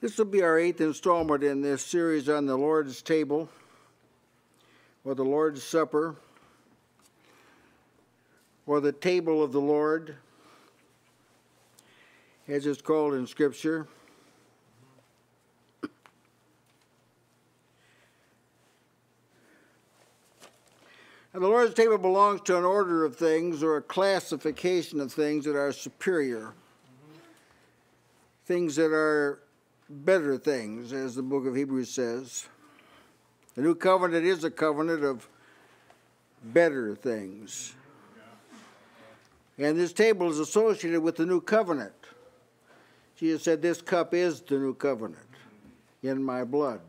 This will be our 8th installment in this series on the Lord's Table, or the Lord's Supper, or the Table of the Lord, as it's called in Scripture. Now, the Lord's Table belongs to an order of things or a classification of things that are superior, things that are better things, as the book of Hebrews says. The new covenant is a covenant of better things. And this table is associated with the new covenant. Jesus said, "This cup is the new covenant in my blood."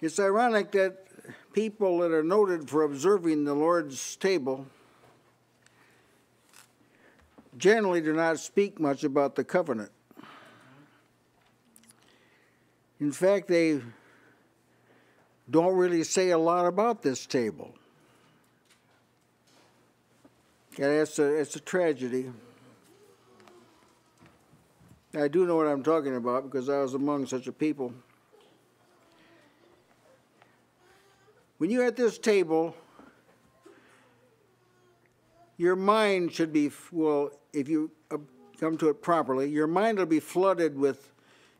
It's ironic that people that are noted for observing the Lord's table generally do not speak much about the covenant. In fact, they don't really say a lot about this table. And it's a tragedy. I do know what I'm talking about because I was among such a people. When you're at this table, your mind should be, well, if you come to it properly, your mind will be flooded with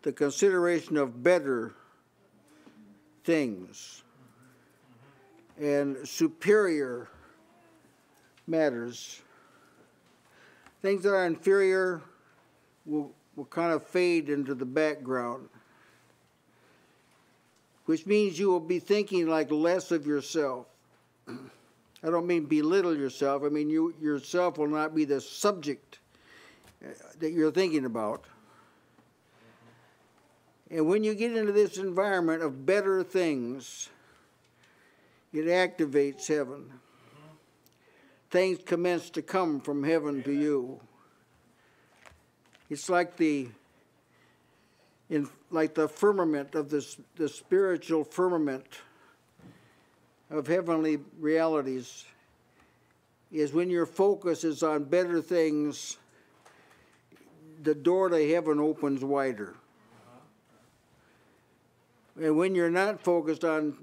the consideration of better things and superior matters. Things that are inferior will kind of fade into the background, which means you will be thinking like less of yourself. I don't mean belittle yourself. I mean you yourself will not be the subject that you're thinking about. And when you get into this environment of better things, it activates heaven. Things commence to come from heaven to you. It's like the firmament of the spiritual firmament of heavenly realities is when your focus is on better things, the door to heaven opens wider. And when you're not focused on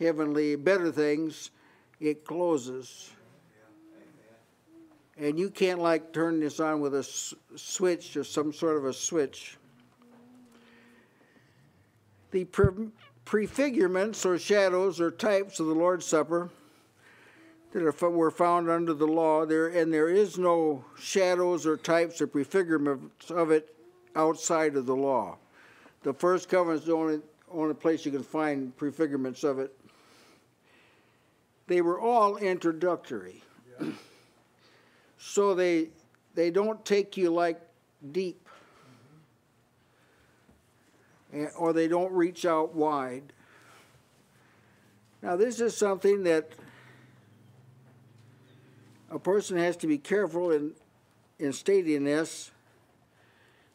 heavenly better things, it closes. And you can't like turn this on with a switch or some sort of a switch. The prefigurements or shadows or types of the Lord's Supper that were found under the law, there is no shadows or types or prefigurements of it outside of the law. The first covenant is the only place you can find prefigurements of it. They were all introductory. Yeah. So they don't take you like deep. Or they don't reach out wide. Now this is something that a person has to be careful in stating this.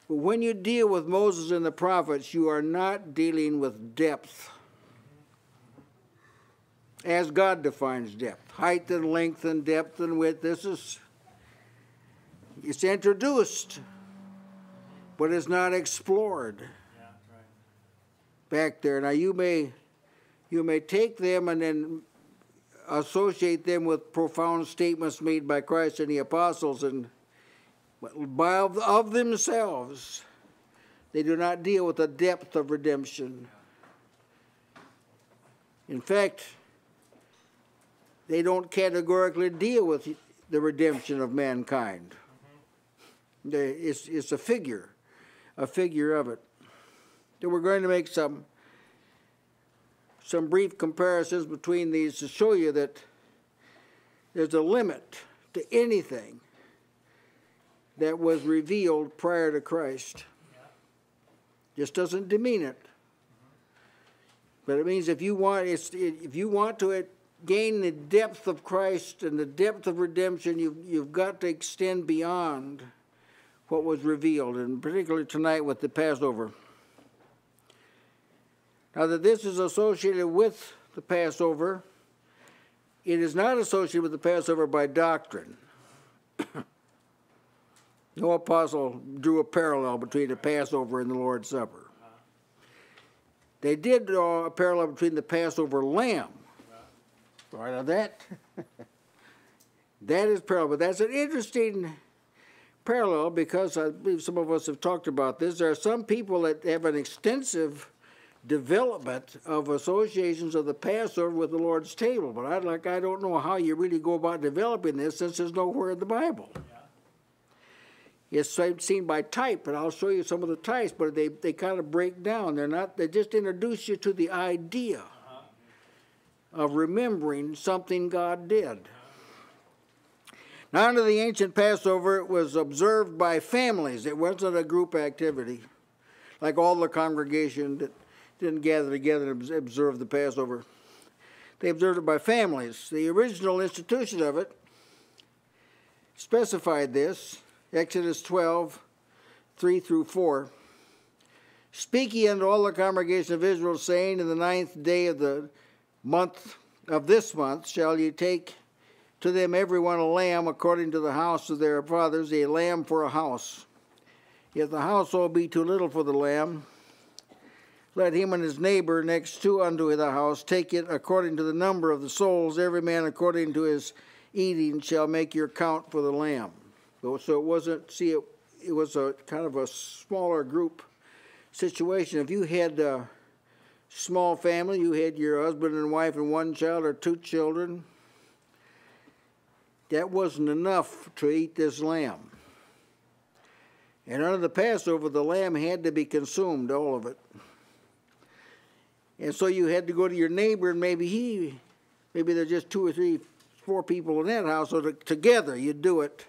But when you deal with Moses and the prophets, you are not dealing with depth, as God defines depth. Height and length and depth and width, it's introduced, but it's not explored. Yeah, right. Back there. Now you may take them and then associate them with profound statements made by Christ and the apostles and by of themselves, they do not deal with the depth of redemption. In fact, they don't categorically deal with the redemption of mankind. It's a figure of it. So we're going to make some brief comparisons between these to show you that there's a limit to anything that was revealed prior to Christ. Just doesn't demean it, but it means if you want to gain the depth of Christ and the depth of redemption, you've got to extend beyond what was revealed, and particularly tonight with the Passover. Now that this is associated with the Passover, it is not associated with the Passover by doctrine. No apostle drew a parallel between the Passover and the Lord's Supper. They did draw a parallel between the Passover lamb. Right on that? That is parallel. But that's an interesting parallel because I believe some of us have talked about this. There are some people that have an extensive development of associations of the Passover with the Lord's table. But I don't know how you really go about developing this since there's nowhere in the Bible. Yeah. It's seen by type, and I'll show you some of the types, but they kind of break down. They just introduce you to the idea of remembering something God did. Now, under the ancient Passover, it was observed by families. It wasn't a group activity, like all the congregation that didn't gather together to observe the Passover. They observed it by families. The original institution of it specified this, Exodus 12:3-4. Speak ye unto all the congregation of Israel, saying, in the 9th day of the month of this month shall ye take to them every one a lamb according to the house of their fathers, a lamb for a house. If the household be too little for the lamb, let him and his neighbor next to unto the house take it according to the number of the souls. Every man according to his eating shall make your count for the lamb. So it wasn't, it was a kind of a smaller group situation. If you had a small family, you had your husband and wife and one child or two children, that wasn't enough to eat this lamb. And under the Passover, the lamb had to be consumed, all of it. And so you had to go to your neighbor, and maybe there's just 2 or 3, 4 people in that house, so together you do it.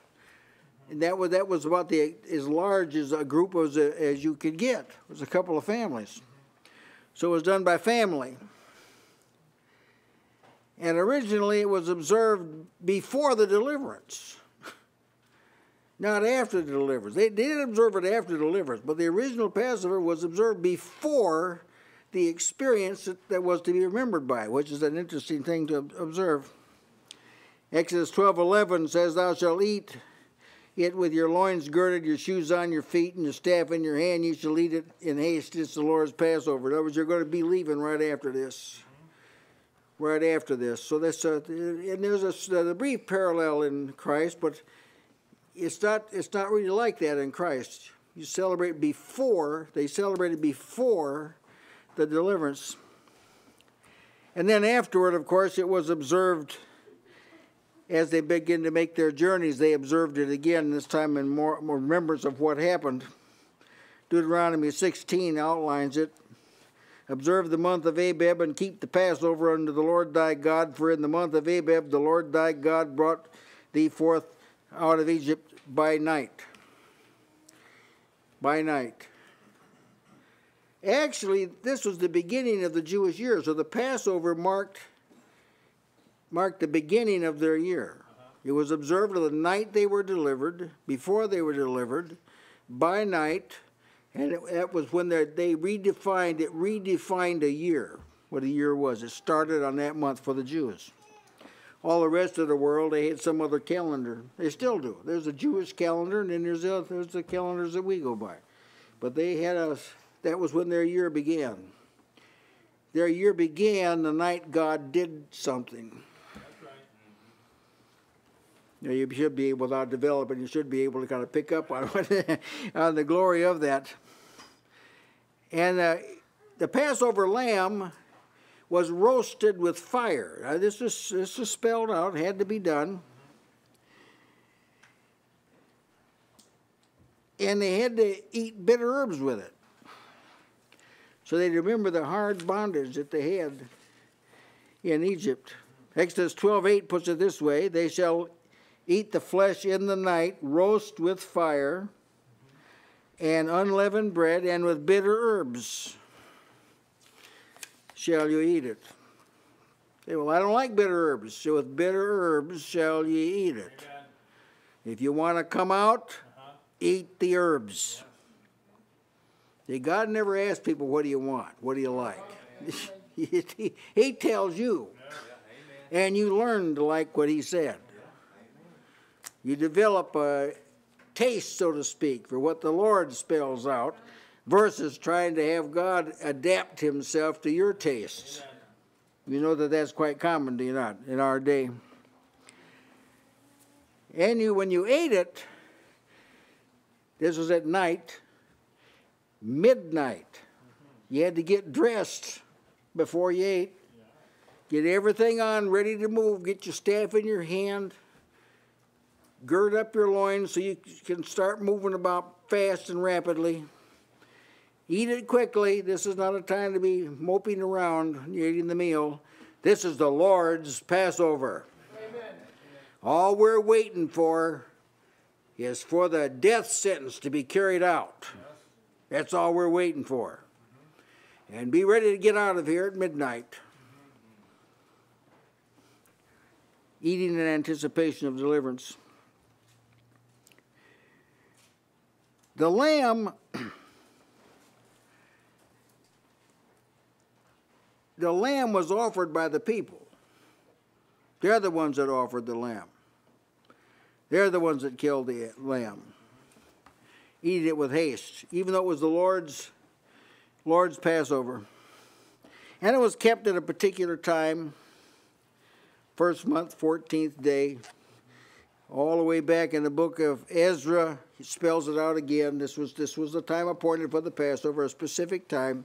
And that was about as large as a group as you could get. It was a couple of families. So it was done by family. And originally it was observed before the deliverance, not after the deliverance. They did observe it after deliverance, but the original Passover was observed before the experience that was to be remembered by, which is an interesting thing to observe. Exodus 12:11 says, thou shalt eat it with your loins girded, your shoes on your feet, and your staff in your hand. You shall eat it in haste. It's the Lord's Passover. In other words, you're going to be leaving right after this. Right after this. So that's and there's a brief parallel in Christ, but it's not really like that in Christ. You celebrate before, they celebrated before the deliverance. And then afterward, of course, it was observed as they begin to make their journeys. They observed it again, this time in more remembrance of what happened. Deuteronomy 16 outlines it. Observe the month of Abeb and keep the Passover unto the Lord thy God, for in the month of Abeb the Lord thy God brought thee forth out of Egypt by night. By night. Actually, this was the beginning of the Jewish year, so the Passover marked the beginning of their year. It was observed on the night they were delivered, before they were delivered, by night. And that was when they redefined, it redefined a year, what a year was. It started on that month for the Jews. All the rest of the world, they had some other calendar. They still do. There's a Jewish calendar, and then there's the calendars that we go by. But they had that was when their year began. Their year began the night God did something. You should be able to develop, and you should be able to kind of pick up on, on the glory of that. And the Passover lamb was roasted with fire. Now, this is spelled out, had to be done. And they had to eat bitter herbs with it. So they remember the hard bondage that they had in Egypt. Exodus 12:8 puts it this way, they shall eat the flesh in the night, roast with fire, and unleavened bread, and with bitter herbs shall you eat it. Say, well, I don't like bitter herbs. So with bitter herbs shall you eat it. Amen. If you want to come out, eat the herbs. See, God never asks people, what do you want? What do you like? He tells you. Yeah. And you learn to like what he said. You develop taste, so to speak, for what the Lord spells out, versus trying to have God adapt himself to your tastes. You know that that's quite common, do you not, in our day? And you, when you ate it, this was at night, midnight. You had to get dressed before you ate. Get everything on, ready to move. Get your staff in your hand. Gird up your loins so you can start moving about fast and rapidly. Eat it quickly. This is not a time to be moping around when you're eating the meal. This is the Lord's Passover. Amen. All we're waiting for is for the death sentence to be carried out. That's all we're waiting for. And be ready to get out of here at midnight. Eating in anticipation of deliverance. The lamb... The lamb was offered by the people. They're the ones that offered the lamb. They're the ones that killed the lamb. Eat it with haste, even though it was the Lord's Passover. And it was kept at a particular time, first month, 14th day, all the way back in the book of Ezra. He spells it out again. This was the time appointed for the Passover, a specific time.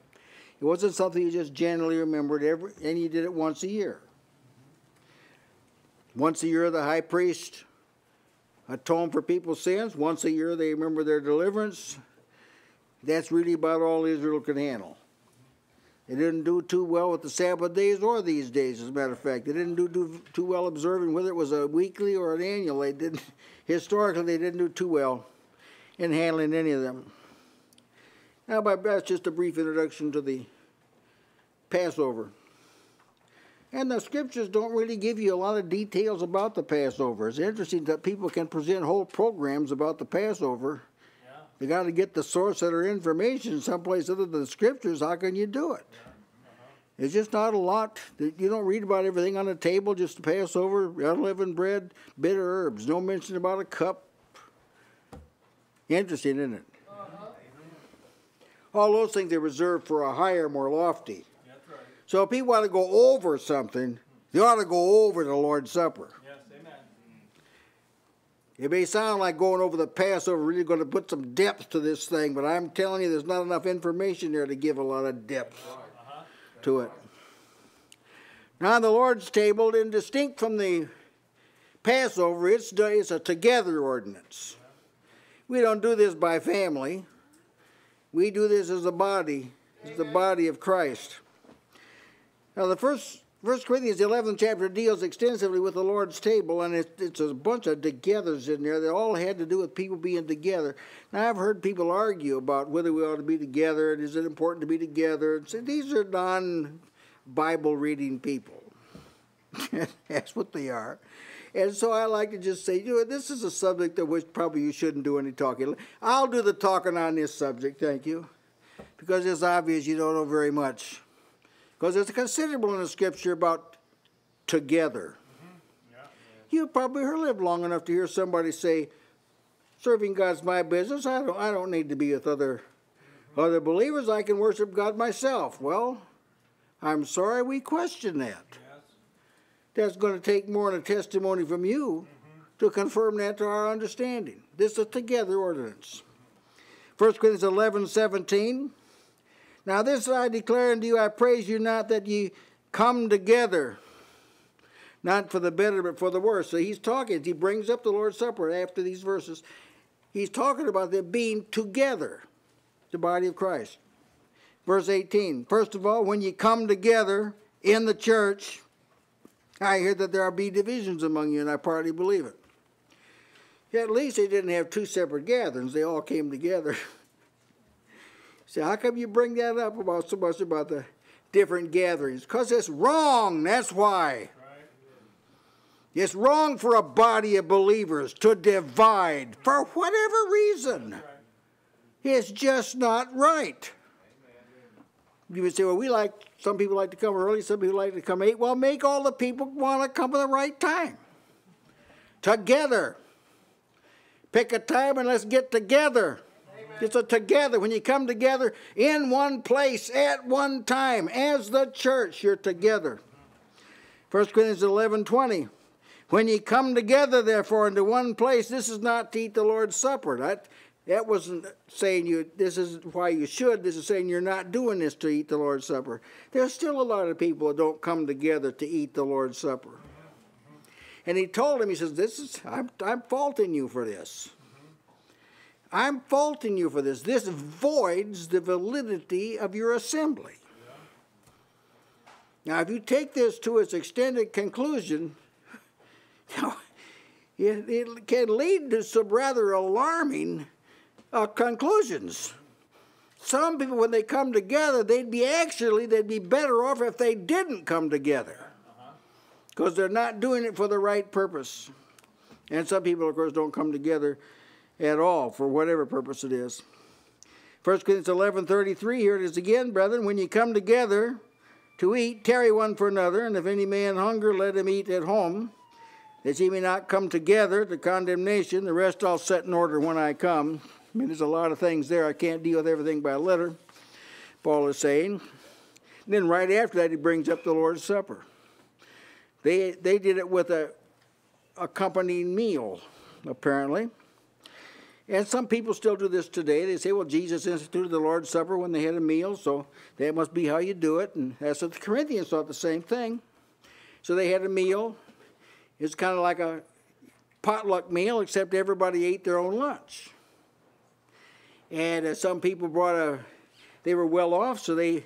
It wasn't something you just generally remembered, and you did it once a year. Once a year, the high priest atoned for people's sins. Once a year, they remember their deliverance. That's really about all Israel could handle. They didn't do too well with the Sabbath days or these days, as a matter of fact. They didn't do too well observing whether it was a weekly or an annual. Historically, they didn't do too well in handling any of them. Now, that's just a brief introduction to the Passover. And the scriptures don't really give you a lot of details about the Passover. It's interesting that people can present whole programs about the Passover. Yeah. They got to get the source of their information someplace other than the scriptures. How can you do it? Yeah. Uh-huh. It's just not a lot. You don't read about everything on the table, just the Passover, unleavened bread, bitter herbs. No mention about a cup. Interesting, isn't it? All those things are reserved for a higher, more lofty. That's right. So if people want to go over something, they ought to go over the Lord's Supper. Yes, amen. It may sound like going over the Passover, really going to put some depth to this thing, but I'm telling you, there's not enough information there to give a lot of depth to it. Now, the Lord's Table, and distinct from the Passover, it's a together ordinance. We don't do this by family. We do this as a body, as the body of Christ. Now, the First Corinthians 11th chapter deals extensively with the Lord's Table, and it's a bunch of togethers in there that all had to do with people being together. Now, I've heard people argue about whether we ought to be together and is it important to be together. And so these are non-Bible reading people. That's what they are. And so I like to just say, you know, this is a subject of which probably you shouldn't do any talking. I'll do the talking on this subject, thank you, because it's obvious you don't know very much. Because there's a considerable in the scripture about together. Mm-hmm. Yeah. You probably lived long enough to hear somebody say, serving God's my business. I don't need to be with other believers. I can worship God myself. Well, I'm sorry we question that. Yeah. That's going to take more than a testimony from you to confirm that to our understanding. This is a together ordinance. 1 Corinthians 11:17. Now this I declare unto you, I praise you not that ye come together, not for the better but for the worse. So he's talking. He brings up the Lord's Supper after these verses. He's talking about them being together, the body of Christ. Verse 18. First of all, when ye come together in the church... I hear that there be divisions among you, and I partly believe it. At least they didn't have two separate gatherings. They all came together. So how come you bring that up about so much about the different gatherings? Because it's wrong. That's why. It's wrong for a body of believers to divide for whatever reason. It's just not right. You would say, well, some people like to come early, some people like to come late. Well, make all the people want to come at the right time. Together. Pick a time and let's get together. Amen. It's a together. When you come together in one place at one time as the church, you're together. 1 Corinthians 11:20. When ye come together, therefore, into one place, this is not to eat the Lord's Supper. That wasn't saying you. This is why you should. This is saying you're not doing this to eat the Lord's Supper. There's still a lot of people that don't come together to eat the Lord's Supper. And he told him, he says, "This is I'm faulting you for this. I'm faulting you for this. This voids the validity of your assembly." Now, if you take this to its extended conclusion, it can lead to some rather alarming conclusions. Some people, when they come together, they'd be better off if they didn't come together, because they're not doing it for the right purpose. And some people, of course, don't come together at all for whatever purpose it is. 1 Corinthians 11:33, here it is again, brethren, when you come together to eat, tarry one for another, and if any man hunger, let him eat at home, that ye may not come together to condemnation. The rest I'll set in order when I come. I mean, there's a lot of things there. I can't deal with everything by letter, Paul is saying. And then right after that, he brings up the Lord's Supper. They did it with an accompanying meal, apparently. And some people still do this today. They say, well, Jesus instituted the Lord's Supper when they had a meal, so that must be how you do it. And that's what the Corinthians thought, the same thing. So they had a meal. It's kind of like a potluck meal, except everybody ate their own lunch. And some people they were well off, so they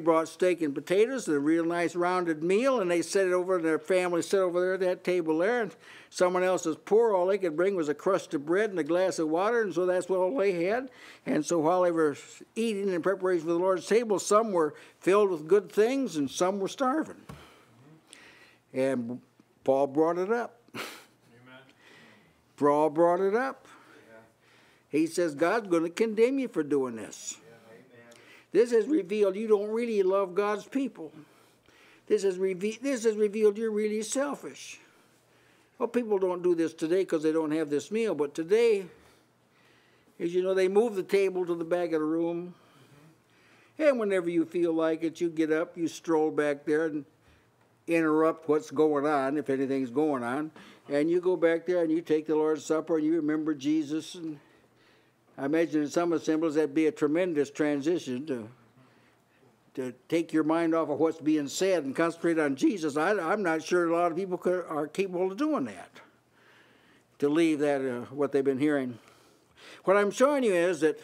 brought steak and potatoes, a real nice rounded meal, and they set it over, and their family sat over there at that table there, and someone else is poor, all they could bring was a crust of bread and a glass of water, and so that's what all they had. And so while they were eating in preparation for the Lord's table, some were filled with good things, and some were starving. And Paul brought it up. Amen. Paul brought it up. Yeah. He says, God's going to condemn you for doing this. Yeah. Amen. This has revealed you don't really love God's people. This has revealed you're really selfish. Well, people don't do this today because they don't have this meal. But today, as you know, they move the table to the back of the room. Mm-hmm. And whenever you feel like it, you get up, you stroll back there and interrupt what's going on, if anything's going on, and you go back there and you take the Lord's Supper and you remember Jesus. And I imagine in some assemblies that'd be a tremendous transition to take your mind off of what's being said and concentrate on Jesus. I'm not sure a lot of people are capable of doing that, to leave that what they've been hearing. What I'm showing you is that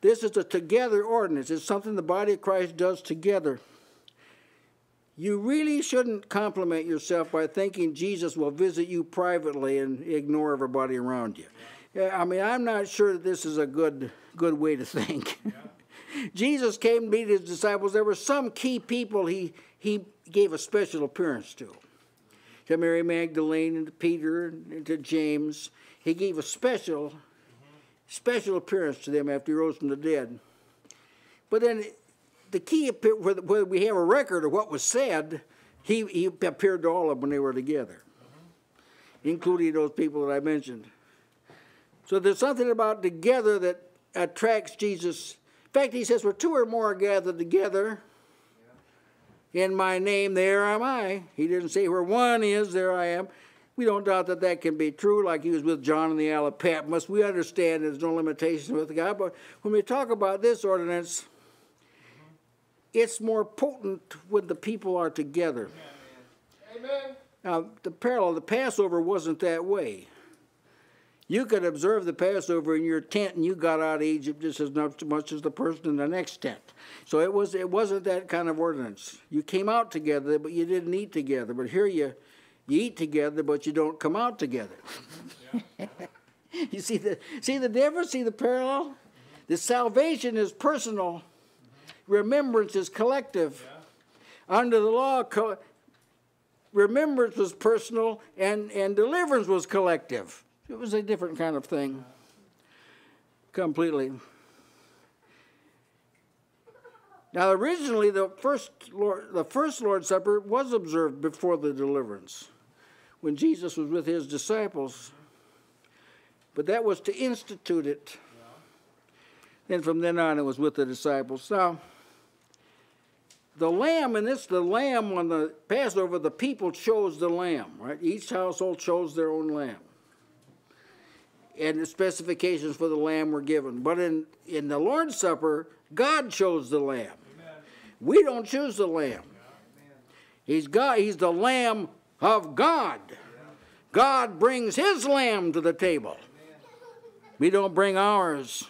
this is a together ordinance. It's something the body of Christ does together. You really shouldn't compliment yourself by thinking Jesus will visit you privately and ignore everybody around you. I mean, I'm not sure that this is a good way to think. Yeah. Jesus came to meet his disciples. There were some key people he gave a special appearance to Mary Magdalene and to Peter and to James. He gave a special appearance to them after he rose from the dead. But then the key, whether we have a record of what was said, he appeared to all of them when they were together, including those people that I mentioned. So there's something about together that attracts Jesus. In fact, he says, where two or more are gathered together in my name, there am I. He didn't say where one is, there I am. We don't doubt that that can be true, like he was with John in the Isle of Patmos. We understand there's no limitation with God, but when we talk about this ordinance, it's more potent when the people are together. Amen. Now, the parallel, the Passover wasn't that way. You could observe the Passover in your tent, and you got out of Egypt just as much as the person in the next tent. So it wasn't that kind of ordinance. You came out together, but you didn't eat together. But here you eat together, but you don't come out together. Yeah. You see the difference? See the parallel? The salvation is personal. Remembrance is collective. Yeah. Under the law, remembrance was personal, and deliverance was collective. It was a different kind of thing, completely. Now, originally, the first Lord's Supper was observed before the deliverance, when Jesus was with his disciples. But that was to institute it. Then from then on, it was with the disciples. Now, the lamb, and it's the lamb on the Passover, the people chose the lamb, right? Each household chose their own lamb. And the specifications for the lamb were given. But in the Lord's Supper, God chose the lamb. Amen. We don't choose the lamb. He's God. He's the Lamb of God. Yeah. God brings his lamb to the table. Amen. We don't bring ours. Yeah.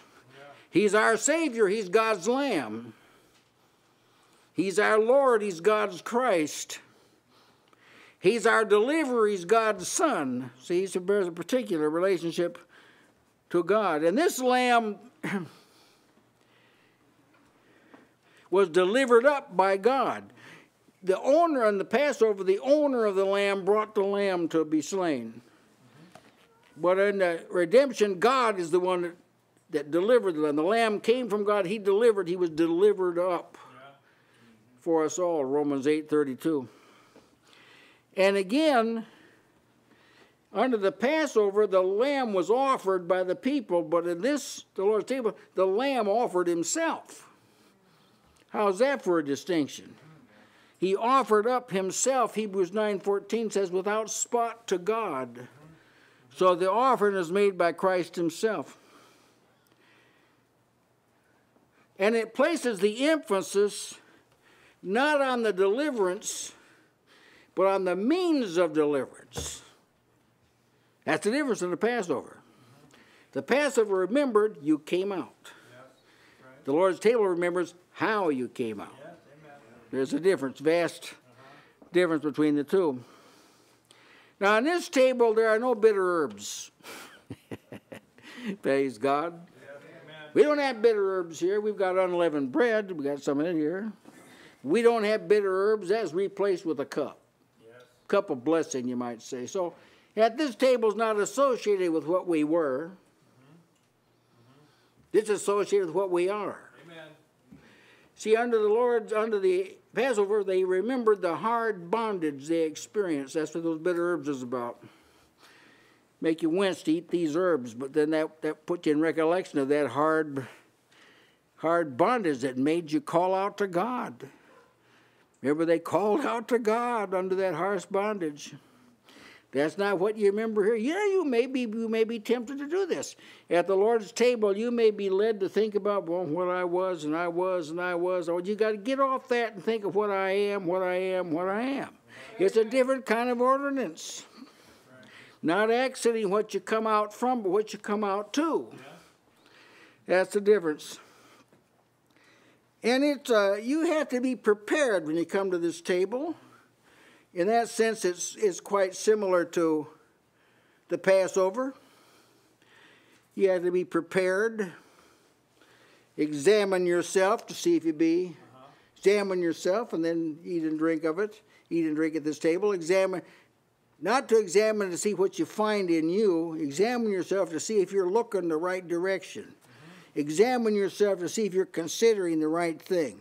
He's our Savior. He's God's lamb. He's our Lord. He's God's Christ. He's our deliverer. He's God's Son. See, he bears a particular relationship to God. And this lamb was delivered up by God. The owner on the Passover, the owner of the lamb brought the lamb to be slain. But in the redemption, God is the one that delivered the lamb. The lamb came from God. He delivered. He was delivered up for us all, Romans 8:32. And again, under the Passover, the lamb was offered by the people, but in this, the Lord's table, the lamb offered himself. How's that for a distinction? He offered up himself, Hebrews 9:14 says, without spot to God. So the offering is made by Christ himself. And it places the emphasis not on the deliverance, but on the means of deliverance. That's the difference in the Passover. The Passover remembered you came out. Yes, right. The Lord's table remembers how you came out. Yes, there's a difference, vast difference between the two. Now, on this table, there are no bitter herbs. Praise God. Yes, we don't have bitter herbs here. We've got unleavened bread. We've got some in here. We don't have bitter herbs. That's replaced with a cup. Cup of blessing, you might say. So at this table is not associated with what we were. It's associated with what we are. Amen. See, under the Passover, they remembered the hard bondage they experienced. That's what those bitter herbs is about. Make you wince to eat these herbs, but then that puts you in recollection of that hard bondage that made you call out to God. Remember, they called out to God under that harsh bondage. That's not what you remember here. Yeah, you may be tempted to do this. At the Lord's table, you may be led to think about, well, what I was, and I was, and I was. Oh, you got to get off that and think of what I am, what I am, what I am. It's a different kind of ordinance. Not accenting what you come out from, but what you come out to. That's the difference. And you have to be prepared when you come to this table. In that sense, it's quite similar to the Passover. You have to be prepared. Examine yourself to see if you be. Examine yourself and then eat and drink of it. Eat and drink at this table. Examine, not to examine to see what you find in you. Examine yourself to see if you're looking the right direction. Examine yourself to see if you're considering the right thing.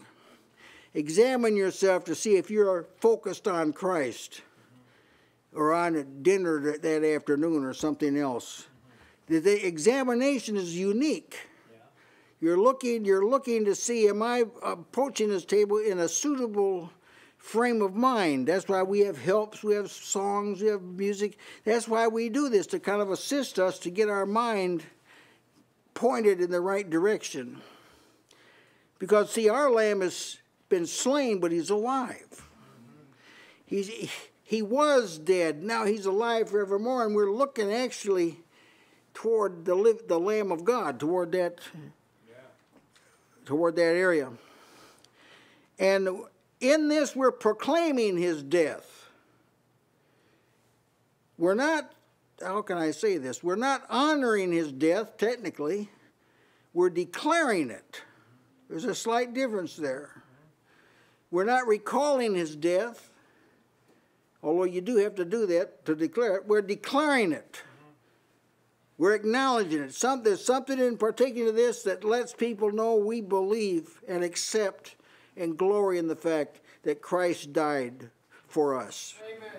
Examine yourself to see if you're focused on Christ or on a dinner that afternoon or something else. The examination is unique. You're looking to see, am I approaching this table in a suitable frame of mind? That's why we have helps, we have songs, we have music. That's why we do this, to kind of assist us to get our mind pointed in the right direction. Because, see, our lamb has been slain, but he's alive. He was dead. Now he's alive forevermore, and we're looking actually toward the Lamb of God, toward that, toward that area. And in this, we're proclaiming his death. We're not, how can I say this? We're not honoring his death, technically. We're declaring it. There's a slight difference there. We're not recalling his death, although you do have to do that to declare it. We're declaring it. We're acknowledging it. There's something in particular to this that lets people know we believe and accept and glory in the fact that Christ died for us. Amen.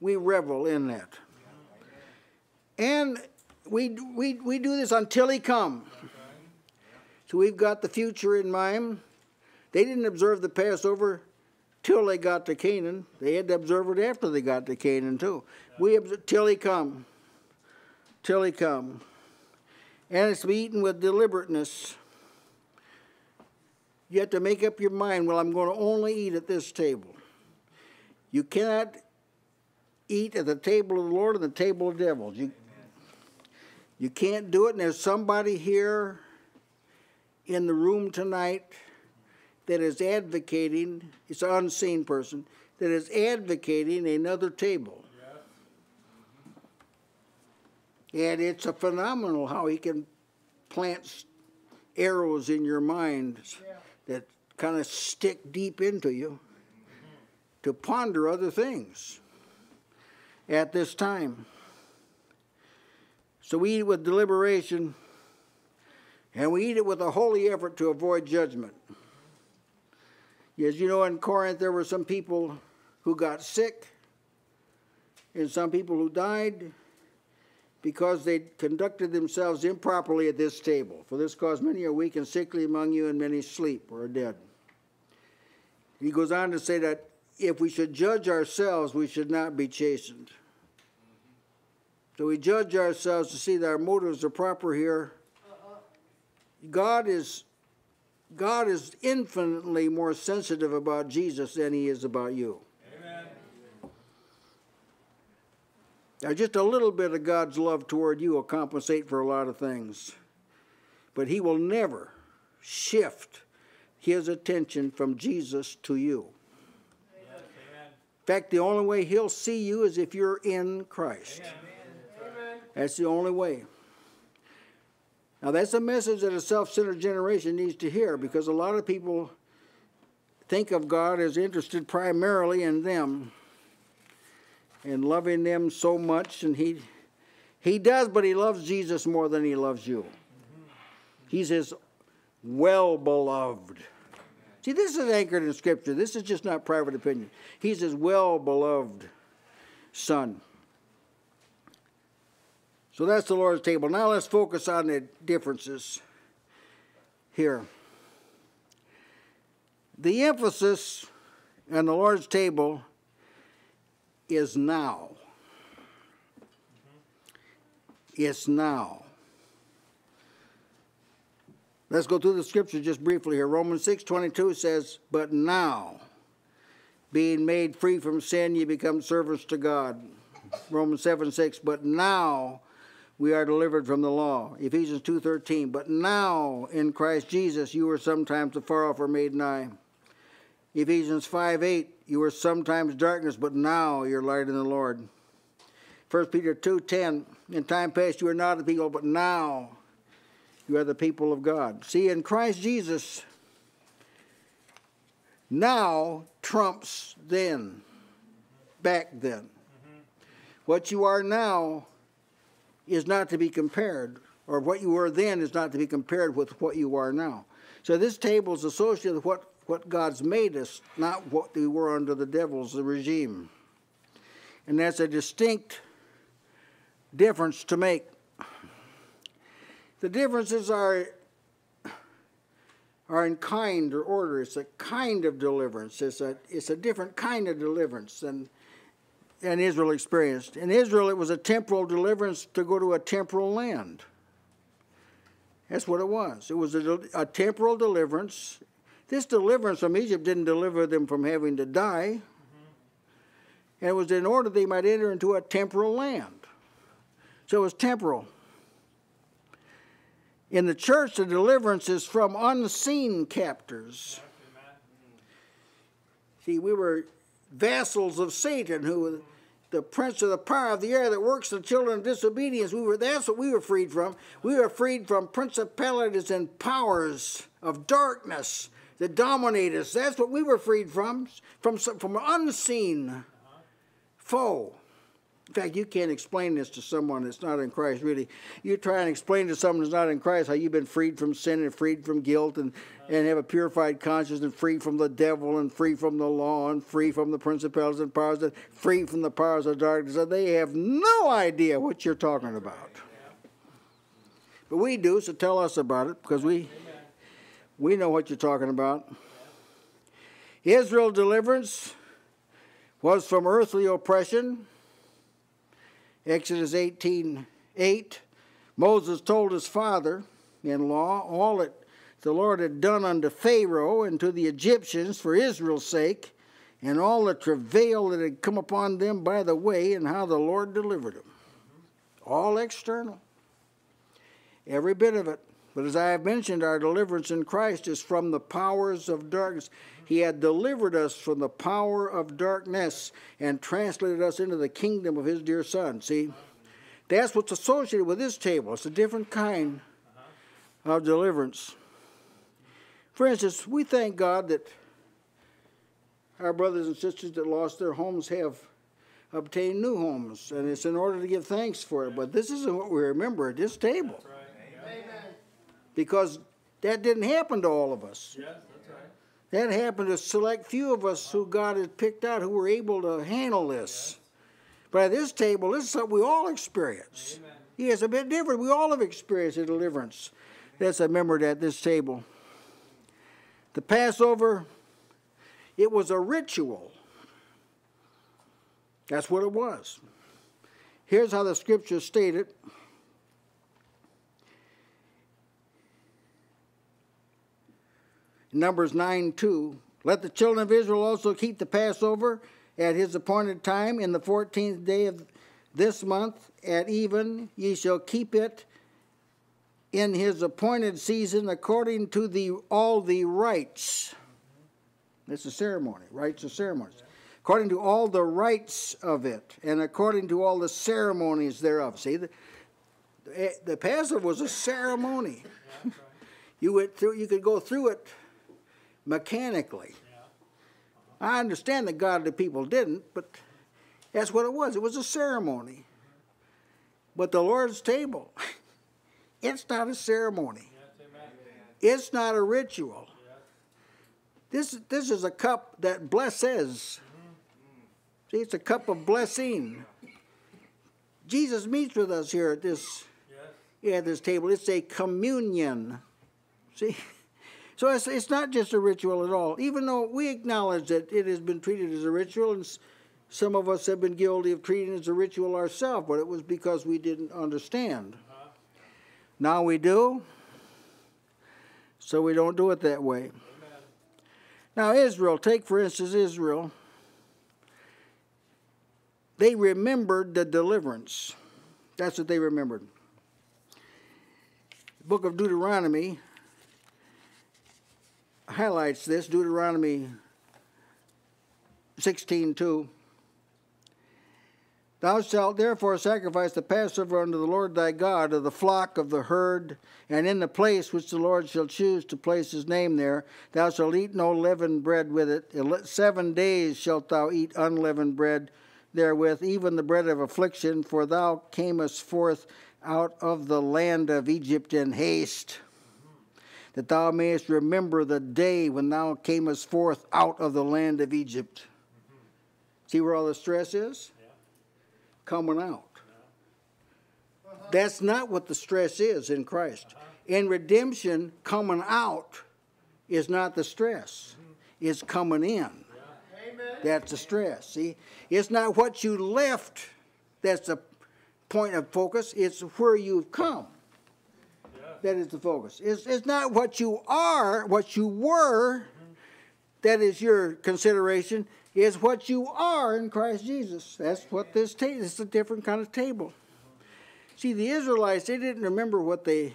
We revel in that. And we do this until he comes. So we've got the future in mind. They didn't observe the Passover till they got to Canaan. They had to observe it after they got to Canaan too. We observe till he come. Till he come. And it's to be eaten with deliberateness. You have to make up your mind, well, I'm going to only eat at this table. You cannot eat at the table of the Lord or the table of devils. You can't do it, and there's somebody here in the room tonight that is advocating, it's an unseen person, that is advocating another table. And it's a phenomenal how he can plant arrows in your mind that kind of stick deep into you to ponder other things at this time. So we eat with deliberation, and we eat it with a holy effort to avoid judgment. As you know, in Corinth, there were some people who got sick and some people who died, because they conducted themselves improperly at this table. For this cause many are weak and sickly among you, and many sleep or are dead. He goes on to say that if we should judge ourselves, we should not be chastened. So we judge ourselves to see that our motives are proper here. God is infinitely more sensitive about Jesus than he is about you. Now, just a little bit of God's love toward you will compensate for a lot of things. But he will never shift his attention from Jesus to you. Amen. In fact, the only way he'll see you is if you're in Christ. Amen. That's the only way. Now, that's a message that a self-centered generation needs to hear, because a lot of people think of God as interested primarily in them and loving them so much, and he does, but he loves Jesus more than he loves you. He's his well-beloved. See, this is anchored in Scripture. This is just not private opinion. He's his well-beloved son. So that's the Lord's table. Now let's focus on the differences here. The emphasis on the Lord's table is now. It's now. Let's go through the scripture just briefly here. Romans 6:22 says, "But now, being made free from sin, ye become servants to God." Romans 7:6, "But now we are delivered from the law." Ephesians 2:13, "But now in Christ Jesus you were sometimes afar off, or made nigh." Ephesians 5:8, "You were sometimes darkness, but now you're light in the Lord." 1 Peter 2:10, "In time past you were not a people, but now you are the people of God." See, in Christ Jesus, now trumps then, back then. What you are now is not to be compared, or what you were then is not to be compared with what you are now. So this table is associated with what God's made us, not what we were under the devil's regime. And that's a distinct difference to make. The differences are in kind or order. It's a kind of deliverance. It's a different kind of deliverance than Israel experienced. In Israel, it was a temporal deliverance to go to a temporal land. That's what it was. It was a temporal deliverance. This deliverance from Egypt didn't deliver them from having to die. And it was in order they might enter into a temporal land. So it was temporal. In the church, the deliverance is from unseen captors. See, we were vassals of Satan, who the prince of the power of the air that works the children of disobedience. That's what we were freed from. We were freed from principalities and powers of darkness that dominate us. That's what we were freed from an unseen foe. In fact, you can't explain this to someone that's not in Christ, really. You try and explain to someone that's not in Christ how you've been freed from sin and freed from guilt and have a purified conscience and free from the devil and free from the law and free from the principalities and powers and free from the powers of darkness. They have no idea what you're talking about. But we do, so tell us about it, because we know what you're talking about. Israel's deliverance was from earthly oppression. Exodus 18:8. Moses told his father-in-law all that the Lord had done unto Pharaoh and to the Egyptians for Israel's sake, and all the travail that had come upon them by the way, and how the Lord delivered them. All external. Every bit of it. But as I have mentioned, our deliverance in Christ is from the powers of darkness. He had delivered us from the power of darkness and translated us into the kingdom of his dear Son. See, that's what's associated with this table. It's a different kind of deliverance. For instance, we thank God that our brothers and sisters that lost their homes have obtained new homes, and it's in order to give thanks for it. But this isn't what we remember at this table. Because that didn't happen to all of us. Yes, that's right. That happened to a select few of us who God had picked out who were able to handle this. Yes. But at this table, this is something we all experience. Amen. Yeah, it's a bit different. We all have experienced a deliverance. That's remembered at this table. The Passover, it was a ritual. That's what it was. Here's how the scripture stated. Numbers 9:2, let the children of Israel also keep the Passover at his appointed time in the 14th day of this month at even. Ye shall keep it in his appointed season according to all the rites. It's a ceremony, rites of ceremonies. According to all the rites of it and according to all the ceremonies thereof. See, the Passover was a ceremony. You went through. You could go through it mechanically. I understand that God and the people didn't, but that's what it was. It was a ceremony. But the Lord's table, it's not a ceremony. It's not a ritual. This is a cup that blesses. See, it's a cup of blessing. Jesus meets with us here at this table. It's a communion. See? So it's not just a ritual at all, even though we acknowledge that it has been treated as a ritual, and some of us have been guilty of treating it as a ritual ourselves, but it was because we didn't understand. Now we do, so we don't do it that way. Amen. Now Israel, take for instance Israel. They remembered the deliverance. That's what they remembered. The book of Deuteronomy highlights this, Deuteronomy 16:2. Thou shalt therefore sacrifice the Passover unto the Lord thy God of the flock of the herd, and in the place which the Lord shall choose to place his name there, thou shalt eat no leavened bread with it. 7 days shalt thou eat unleavened bread therewith, even the bread of affliction, for thou camest forth out of the land of Egypt in haste, that thou mayest remember the day when thou camest forth out of the land of Egypt. See where all the stress is? Yeah. Coming out. Yeah. That's not what the stress is in Christ. In redemption, coming out is not the stress. It's coming in. Yeah. Amen. That's the stress. See, it's not what you left that's the point of focus. It's where you've come. That is the focus. It's not what you are, what you were, that is your consideration. It's what you are in Christ Jesus. That's what this table is. It's a different kind of table. See, the Israelites, they didn't remember what they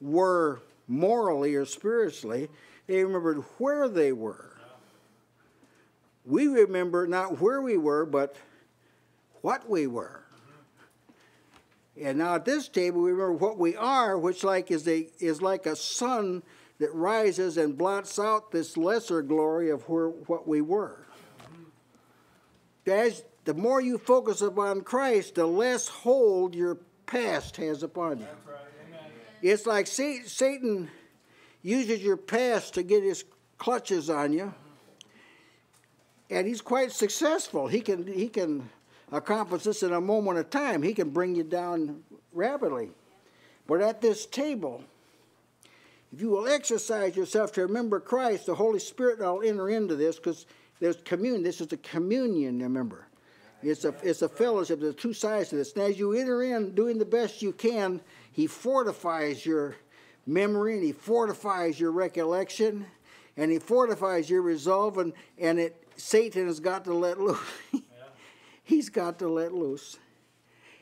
were morally or spiritually. They remembered where they were. We remember not where we were, but what we were. And now at this table, we remember what we are, which is like a sun that rises and blots out this lesser glory of what we were. As the more you focus upon Christ, the less hold your past has upon you. It's like Satan uses your past to get his clutches on you, and he's quite successful. He can accomplish this in a moment of time. He can bring you down rapidly. But at this table, if you will exercise yourself to remember Christ, the Holy Spirit will enter into this, because there's communion. This is the communion, remember. It's a fellowship. There's two sides to this. And as you enter in, doing the best you can, he fortifies your memory, and he fortifies your recollection, and he fortifies your resolve, and Satan has got to let loose. He's got to let loose.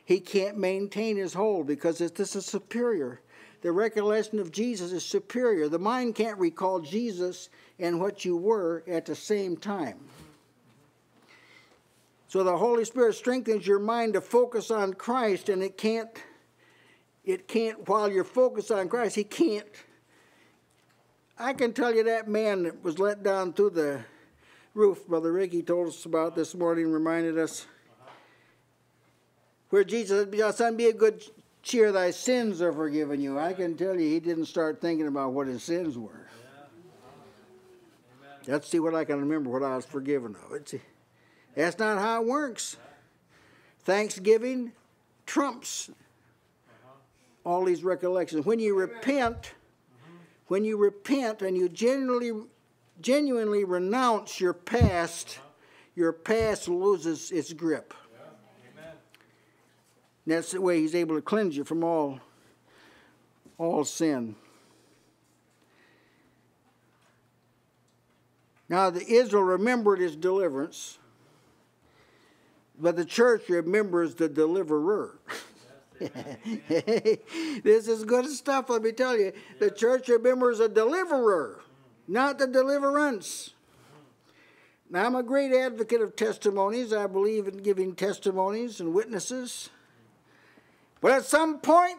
He can't maintain his hold, because this is superior. The recollection of Jesus is superior. The mind can't recall Jesus and what you were at the same time. So the Holy Spirit strengthens your mind to focus on Christ, and it can't, while you're focused on Christ, he can't. I can tell you that man that was let down through the roof, Brother Ricky told us about this morning, reminded us, where Jesus said, "Son, be of good cheer, thy sins are forgiven you." I can tell you he didn't start thinking about what his sins were. Yeah. Let's see what I can remember, what I was forgiven of. That's not how it works. Thanksgiving trumps all these recollections. When you repent, and you genuinely renounce your past loses its grip. And that's the way he's able to cleanse you from all sin. Now, Israel remembered his deliverance, but the church remembers the deliverer. This is good stuff, let me tell you. The church remembers a deliverer, not the deliverance. Now, I'm a great advocate of testimonies. I believe in giving testimonies and witnesses. But at some point,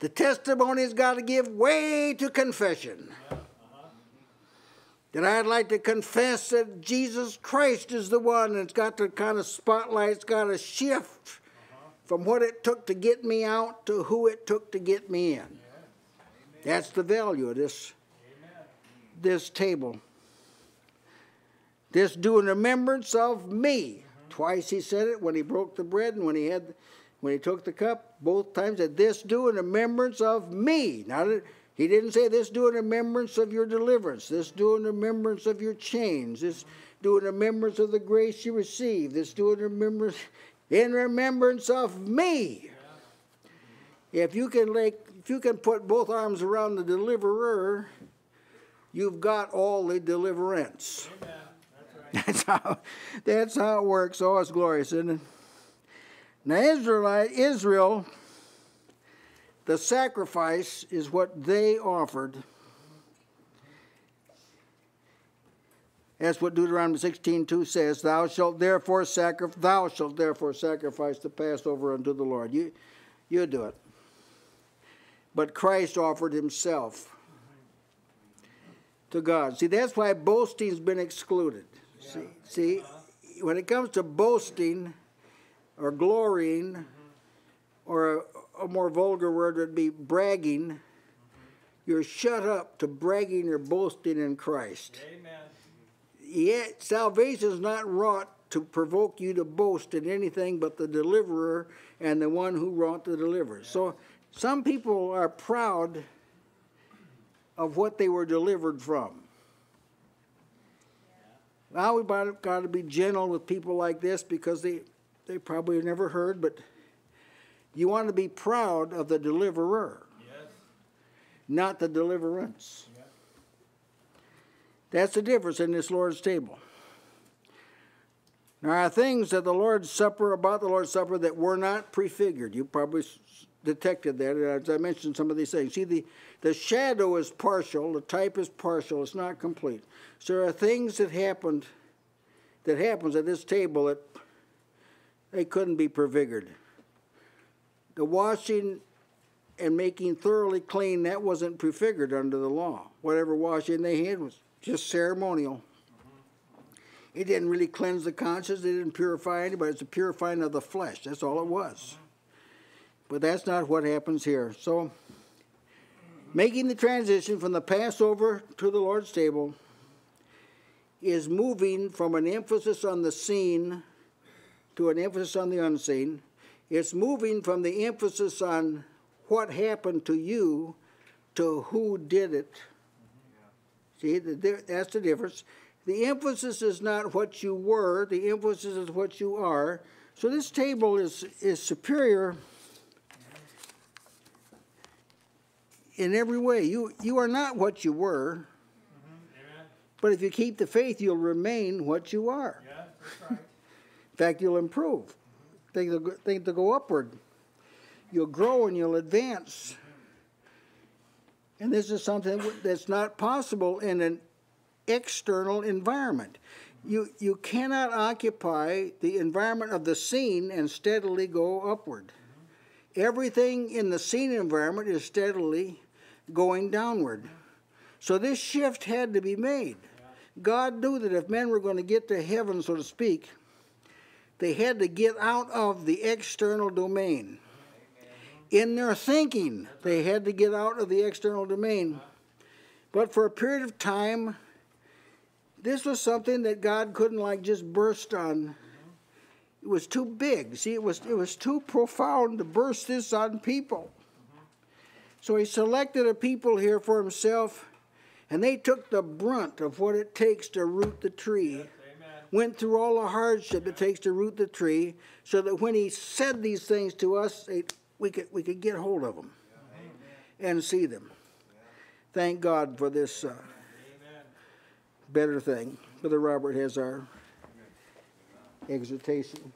the testimony's got to give way to confession. That I'd like to confess that Jesus Christ is the one, and it's got to kind of spotlight, it's got to shift from what it took to get me out to who it took to get me in. That's the value of this table. This do in remembrance of me. Twice he said it, when he broke the bread and when he took the cup, both times said, "This do in remembrance of me." Now, he didn't say, "This do in remembrance of your deliverance. This do in remembrance of your chains. This do in remembrance of the grace you received. This do in remembrance of me." Yeah. If you can put both arms around the deliverer, you've got all the deliverance. Amen. That's right. That's how it works. Oh, it's glorious, isn't it? Now, Israel, the sacrifice is what they offered. That's what Deuteronomy 16:2 says. Thou shalt therefore sacrifice the Passover unto the Lord. You do it. But Christ offered himself to God. See, that's why boasting's been excluded. Yeah. See, when it comes to boasting, or glorying, or a more vulgar word would be bragging. You're shut up to bragging or boasting in Christ. Amen. Yet salvation is not wrought to provoke you to boast in anything but the deliverer and the one who wrought the deliverance. Yeah. So some people are proud of what they were delivered from. Yeah. Now we've got to be gentle with people like this, because they probably have never heard, but you want to be proud of the deliverer, not the deliverance. Yes. That's the difference in this Lord's table. There are things that about the Lord's Supper that were not prefigured. You probably detected that, as I mentioned some of these things. See, the shadow is partial, the type is partial, it's not complete. So there are things that happens at this table that they couldn't be prefigured. The washing and making thoroughly clean, that wasn't prefigured under the law. Whatever washing they had was just ceremonial. It didn't really cleanse the conscience. It didn't purify anybody. It's a purifying of the flesh. That's all it was. But that's not what happens here. So making the transition from the Passover to the Lord's table is moving from an emphasis on the seen to an emphasis on the unseen. It's moving from the emphasis on what happened to you to who did it. See, that's the difference. The emphasis is not what you were. The emphasis is what you are. So this table is superior in every way. You are not what you were. But if you keep the faith, you'll remain what you are. Yeah, that's right. In fact, you'll improve. Things will go upward. You'll grow and you'll advance. And this is something that's not possible in an external environment. You cannot occupy the environment of the scene and steadily go upward. Everything in the scene environment is steadily going downward. So this shift had to be made. God knew that if men were going to get to heaven, so to speak, they had to get out of the external domain. In their thinking, they had to get out of the external domain. But for a period of time, this was something that God couldn't just burst on. It was too big. See, it was too profound to burst this on people. So he selected a people here for himself, and they took the brunt of what it takes to root the tree. Yes, went through all the hardship it takes to root the tree, so that when he said these things to us, we could get hold of them and see them. Thank God for this better thing. Brother Robert has our exhortation.